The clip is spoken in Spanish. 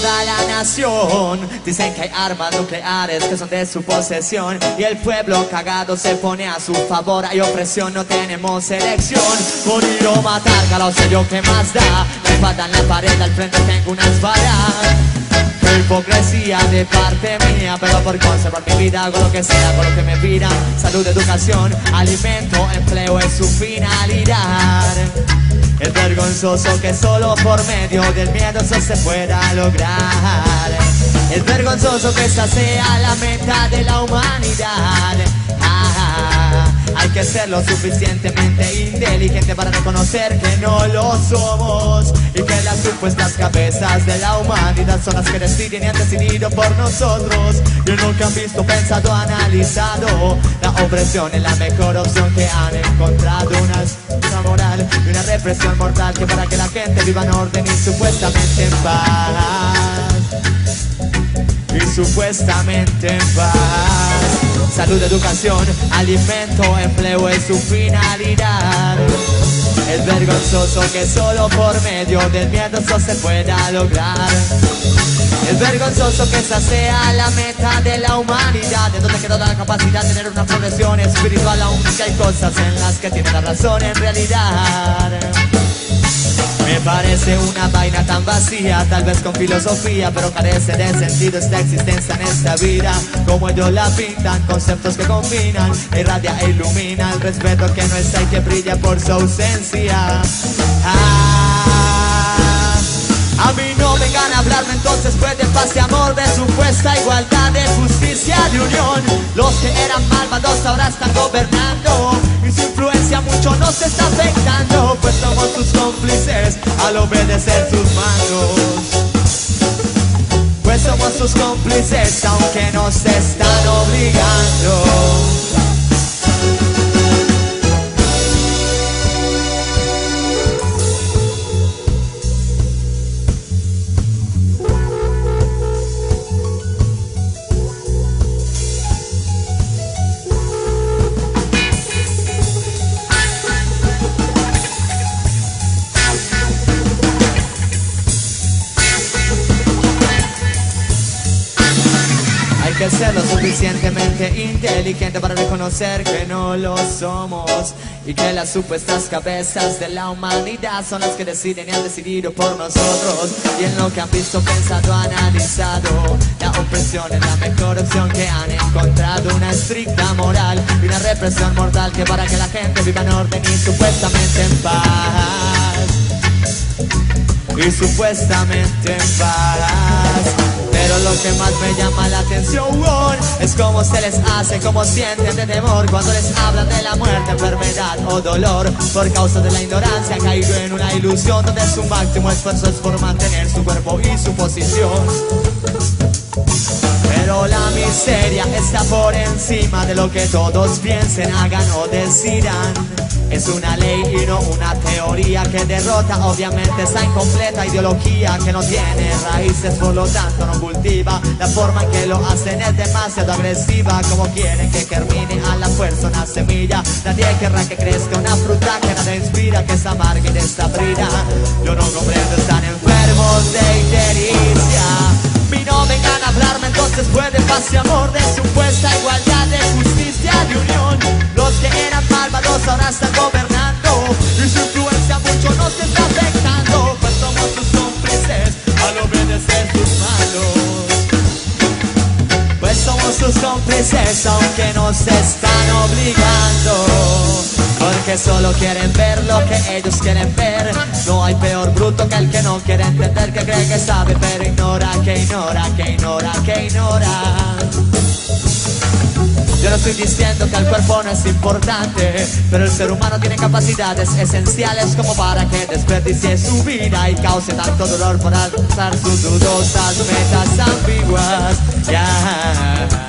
toda la nación. Dicen que hay armas nucleares que son de su posesión, y el pueblo cagado se pone a su favor. Hay opresión, no tenemos elección. Morir o matar, calao, sé yo que más da. La espada en la pared, al frente tengo unas balas. Hipocresía de parte mía, pero por conservar mi vida hago lo que sea, con lo que me pidan. Salud, educación, alimento, empleo es su finalidad. Es vergonzoso que solo por medio del miedo eso se pueda lograr. Es vergonzoso que esa sea la meta de la humanidad. Hay que ser lo suficientemente inteligente para reconocer que no lo somos, y que las supuestas cabezas de la humanidad son las que deciden y han decidido por nosotros. Y nunca han visto, pensado, analizado la opresión es la mejor opción que han encontrado. Una moral y una represión mortal que para que la gente viva en orden y supuestamente en paz. Y supuestamente en paz. Salud, educación, alimento, empleo es su finalidad. Es vergonzoso que solo por medio del miedo eso se pueda lograr. Es vergonzoso que esa sea la meta de la humanidad. ¿De dónde quedó la capacidad de tener una progresión espiritual? Aún que hay cosas en las que tiene la razón en realidad. Me parece una vaina tan vacía, tal vez con filosofía, pero carece de sentido esta existencia en esta vida. Como ellos la pintan, conceptos que combinan, irradia e ilumina el respeto que no está y que brilla por su ausencia. A mí no vengan a hablarme entonces pues de paz y amor, de supuesta igualdad, de justicia, de unión. Los que eran malvados ahora están gobernando, y su influencia mucho nos está afectando, pues somos sus cómplices al obedecer sus mandos. Pues somos sus cómplices aunque nos están obligando. Hay que ser lo suficientemente inteligente para reconocer que no lo somos, y que las supuestas cabezas de la humanidad son las que deciden y han decidido por nosotros. Y en lo que han visto, pensado, analizado, la opresión es la mejor opción que han encontrado. Una estricta moral y una represión mortal que para que la gente viva en orden y supuestamente en paz. Y supuestamente en paz. Pero lo que más me llama la atención es cómo se les hace, cómo sienten de temor cuando les hablan de la muerte, enfermedad o dolor. Por causa de la ignorancia han caído en una ilusión donde su máximo esfuerzo es por mantener su cuerpo y su posición. Pero la miseria está por encima de lo que todos piensen, hagan o decidan. Es una ley y no una teoría que derrota obviamente esa incompleta ideología que no tiene raíces, por lo tanto no cultiva. La forma en que lo hacen es demasiado agresiva, como quieren que germine a la fuerza una semilla. Nadie querrá que crezca una fruta que nada inspira, que es amarga y desabrida. Yo no comprendo, están enfermos de ictericia. Y no vengan a hablarme entonces fue de paz y amor, de supuesta igualdad, de justicia, de unión. Los que eran malvados ahora están gobernando, y su influencia mucho nos está afectando. Pues somos sus cómplices al obedecer sus malos. Pues somos sus cómplices aunque nos están obligando. Porque solo quieren ver lo que ellos quieren ver. No hay peor bruto que el que no quiere entender, que cree que sabe pero ignora, que ignora, que ignora, que ignora. Yo no estoy diciendo que el cuerpo no es importante, pero el ser humano tiene capacidades esenciales como para que desperdicie su vida y cause tanto dolor por alcanzar sus dudosas metas ambiguas.